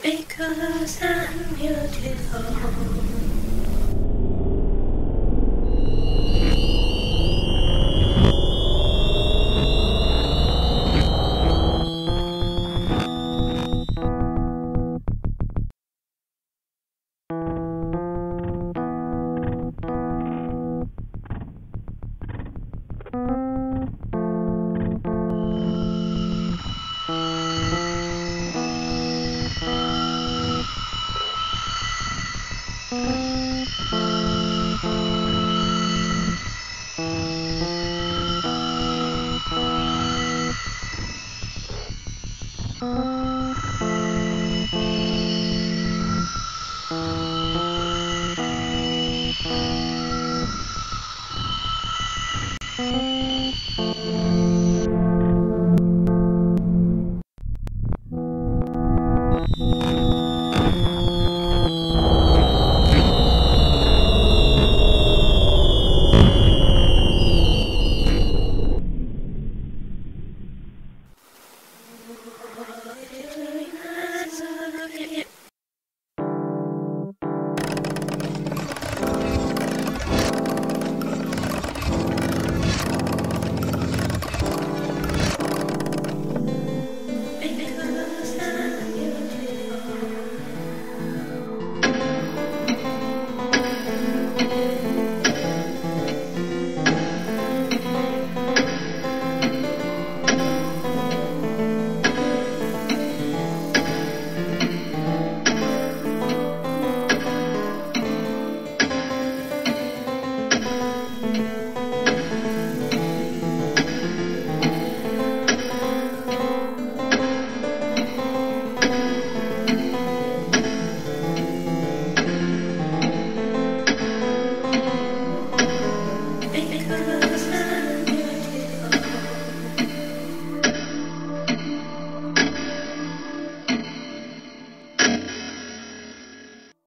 Because I'm beautiful.